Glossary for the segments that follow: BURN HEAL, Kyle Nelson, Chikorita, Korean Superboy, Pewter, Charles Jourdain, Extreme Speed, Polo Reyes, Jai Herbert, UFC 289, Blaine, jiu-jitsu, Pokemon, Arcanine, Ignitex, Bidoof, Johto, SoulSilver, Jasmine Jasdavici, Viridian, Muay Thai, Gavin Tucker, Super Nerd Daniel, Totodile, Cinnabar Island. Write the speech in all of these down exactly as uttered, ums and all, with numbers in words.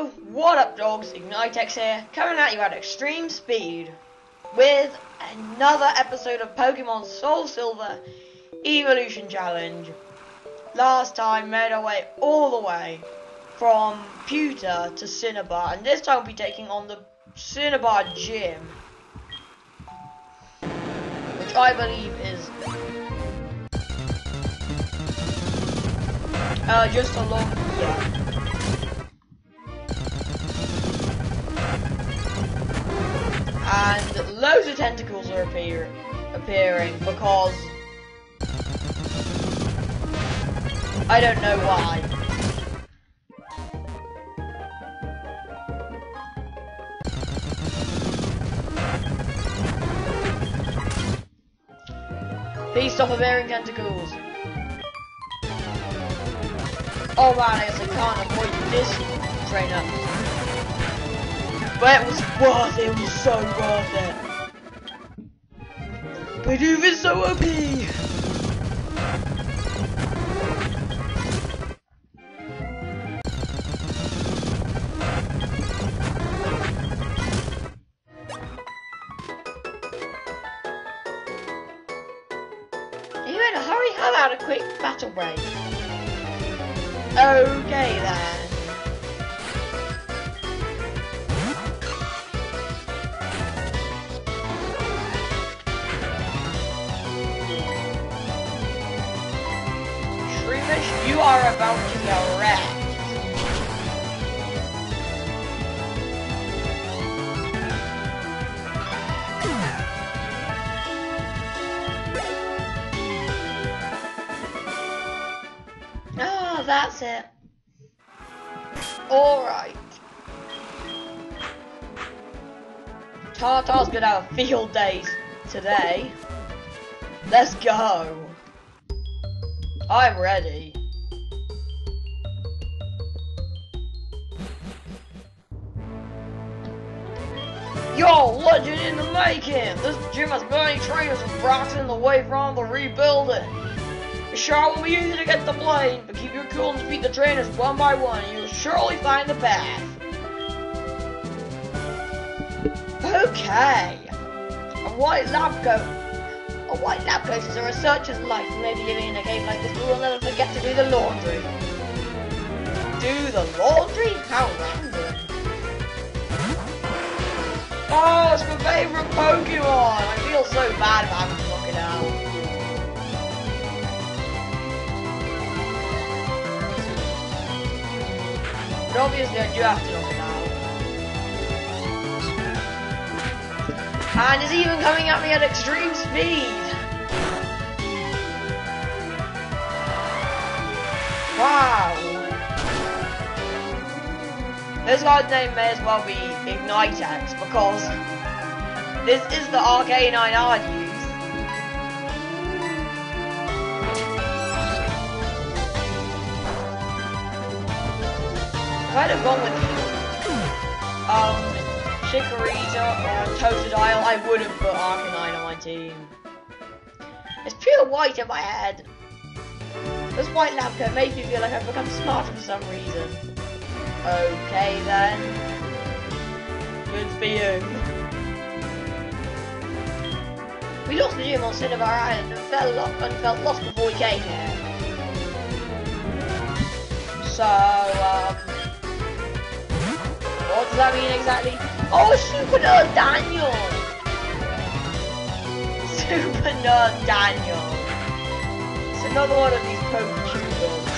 Yo, what up dogs, Ignitex here, coming at you at extreme speed with another episode of Pokemon Soul Silver Evolution Challenge. Last time made our way all the way from Pewter to Cinnabar, and this time we'll be taking on the Cinnabar Gym, which I believe is uh, just along here. And loads of tentacles are appear appearing because I don't know why. Please stop appearing tentacles. Oh man, I guess I can't avoid this trainer. But it was worth it, it was so worth it. Bidoof is so O P! Are you in a hurry? How about a quick battle break? Okay then. You are about to be wrecked. Ah, that's it. Alright. Totodile's gonna have a field day today. Let's go. I'm ready. Yo, legend in the making! This gym has many trainers and rocks in the way from the rebuilding. It sure won't be easy to get the Blaine, but keep your cool and defeat the trainers one by one, and you'll surely find the path. Okay. A white lab coat. A white lab coat is a researcher's life, and maybe living in a game like this, we will never forget to do the laundry. Do the laundry? How random. Oh, it's my favourite Pokemon! I feel so bad about having to look it out. But obviously I do have to look it out. And it's even coming at me at extreme speed! Wow! This guy's name may as well be Ignitex, because this is the Arcanine I'd use. I'd have gone with um, Chikorita or Totodile, I would have put Arcanine on my team. It's pure white in my head. This white lab coat makes me feel like I've become smarter for some reason. Okay then. Good for you. We lost the gym on Cinnabar Island and fell off and felt lost before we came here. So, um, what does that mean exactly? Oh, Super Nerd Daniel! Super Nerd Daniel. It's another one of these Pokemon.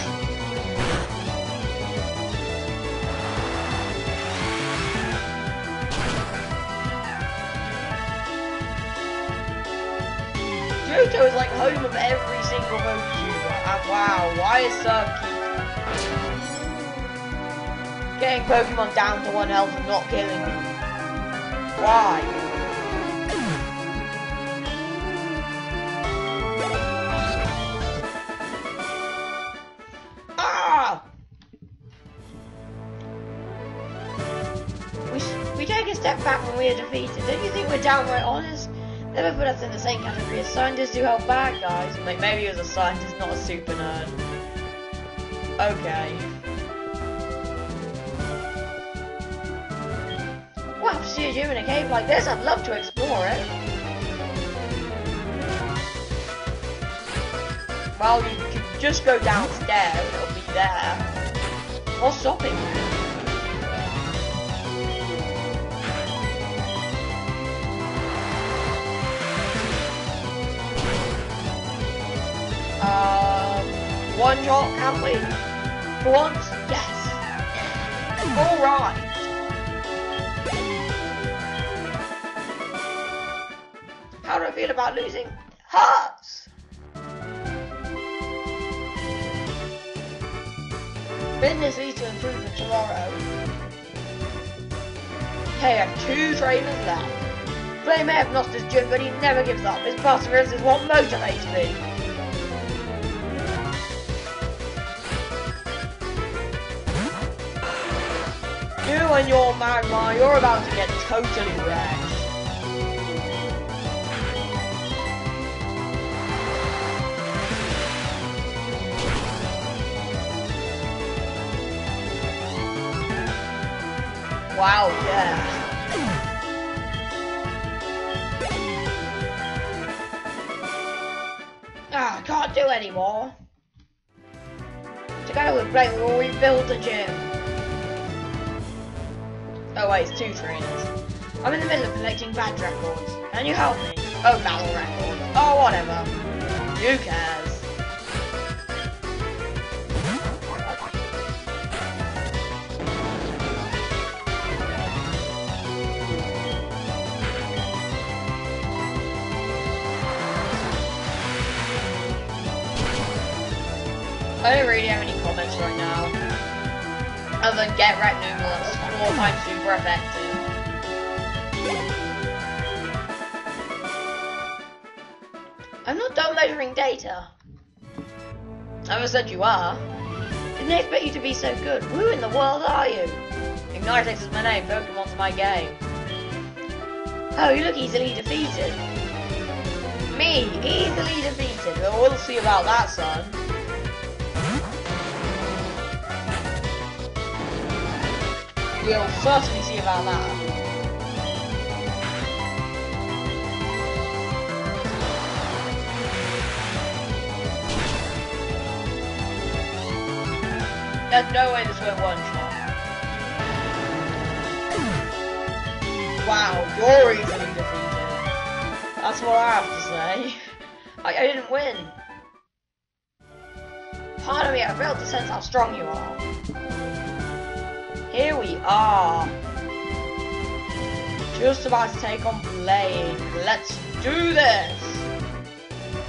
Johto is like home of every single YouTuber, and wow, why is Sir keep getting Pokemon down to one health and not killing them? Why? Ah! We, we take a step back when we are defeated. Don't you think we're downright honest? Never put us in the same category as scientists who help bad guys. Like, maybe he was a scientist, not a super nerd. Okay. huge human in a cave like this, I'd love to explore it. Well, you can just go downstairs, it'll be there. What's stopping you? Um, one shot, can't we? For once? Yes. Alright. How do I feel about losing hearts? Business leads to improvement tomorrow. Okay, I have two trainers left. Blaine may have lost his gym, but he never gives up. His perseverance is what motivates me. You and your magma, you're about to get totally wrecked. Wow, yeah. Ah, I can't do any more. Together with Blaine, we'll rebuild the gym. Oh wait, it's two trainers. I'm in the middle of collecting badge records. Can you help me? Oh, battle records. Oh, whatever. Who cares? I don't really have any comments right now. Other than get right numerals. More time super effective. I'm not done measuring data. I never said you are. Didn't expect you to be so good. Who in the world are you? Ignitex is my name, Pokemon's my game. Oh, you look easily defeated. Me, easily defeated. Well, we'll see about that, son. We'll certainly see about that. There's no way this went one shot. Wow, you're easily defeated. That's what I have to say. I, I didn't win. Pardon me, I failed to sense how strong you are. Here we are. Just about to take on Blaine. Let's do this.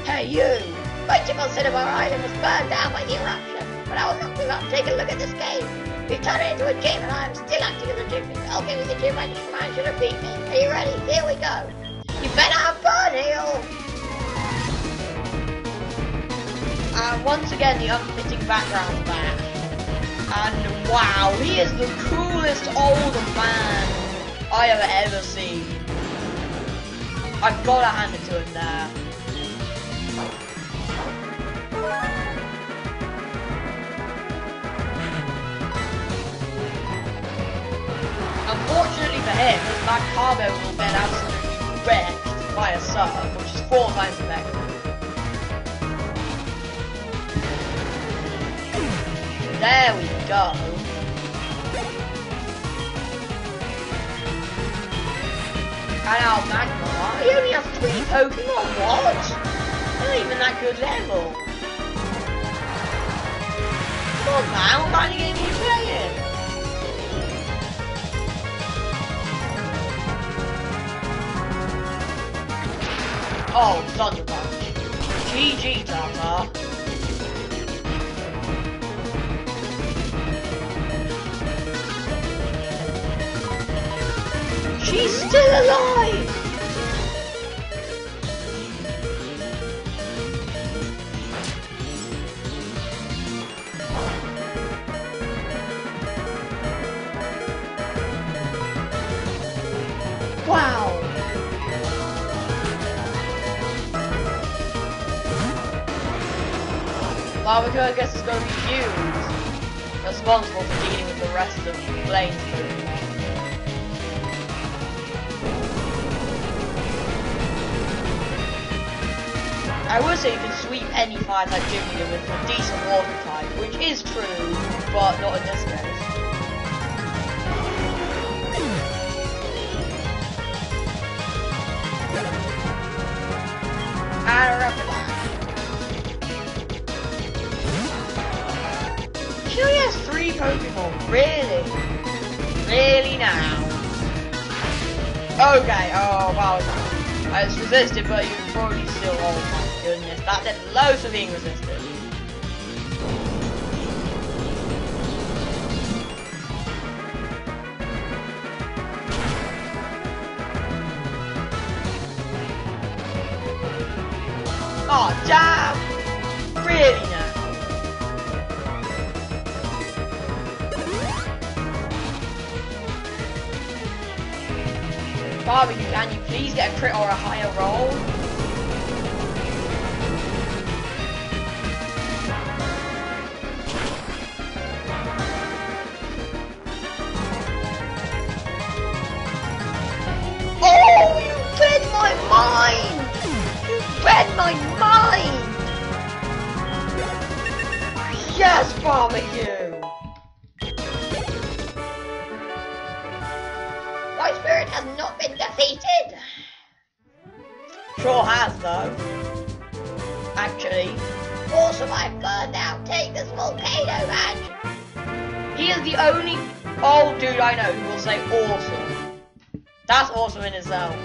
Hey you! My Chikorita Cinnabar Island was burned down by the eruption, but I will not give up. Take a look at this cave. We've turned it into a gym and I am still acting as a gymnast. I'll give you the gym I need for you to beat me. Are you ready? Here we go. You better have burn heel! And once again the unfitting background back. And wow, he is the coolest old man I have ever seen. I've got to hand it to him there. Unfortunately for him, his back cargo will get absolutely wrecked by a sub, which is four times effective. There we go. And our magma. He only has three Pokemon. What? Not even that good level. Come on, man. What kind of game are you playing? Oh, it's on your back. G G, Tata. She's still alive! Wow! Well, I guess it's going to be you responsible for dealing with the rest of Blaine's food. I will say you can sweep any fire type gym leader with a decent water type, which is true, but not in this case. And rapid fire. She only has three Pokemon, really? Really now? Okay, oh wow. I was resisted, but you probably still. Oh my goodness, that did loads of being resisted. Oh damn! Really now? Barbie, can you please get a crit or a higher roll? Oh, you read my mind! You read my mind! Yes, barbecue! My spirit has not been defeated! Sure has though. Actually, all survived burned out. Take this volcano badge. He is the only old dude I know who will say awesome. That's awesome in itself.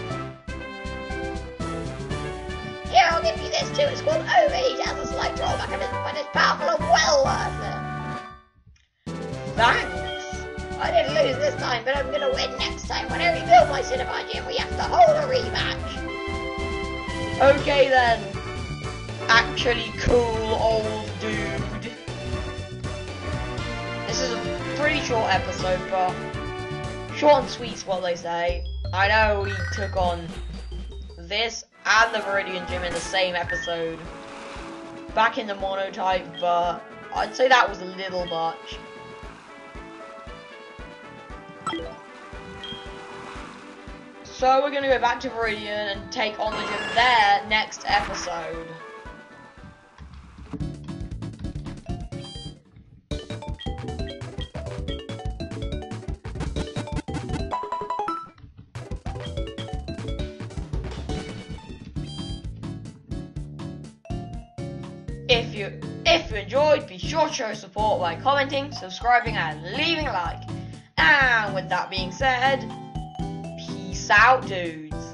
Here, I'll give you this too. It's called Overheat. It has a slight drawback, but it's powerful and well worth it. Thanks. I didn't lose this time, but I'm gonna win next time. Whenever you build my Cinnabar Gym, we have to hold a rematch. Okay then, actually cool old dude. This is a pretty short episode, but short and sweet's what they say. I know we took on this and the Viridian Gym in the same episode. Back in the monotype, but I'd say that was a little much. So we're going to go back to Viridian and take on the gym there next episode. If you if you enjoyed, be sure to show support by commenting, subscribing and leaving a like. And with that being said, out, dudes.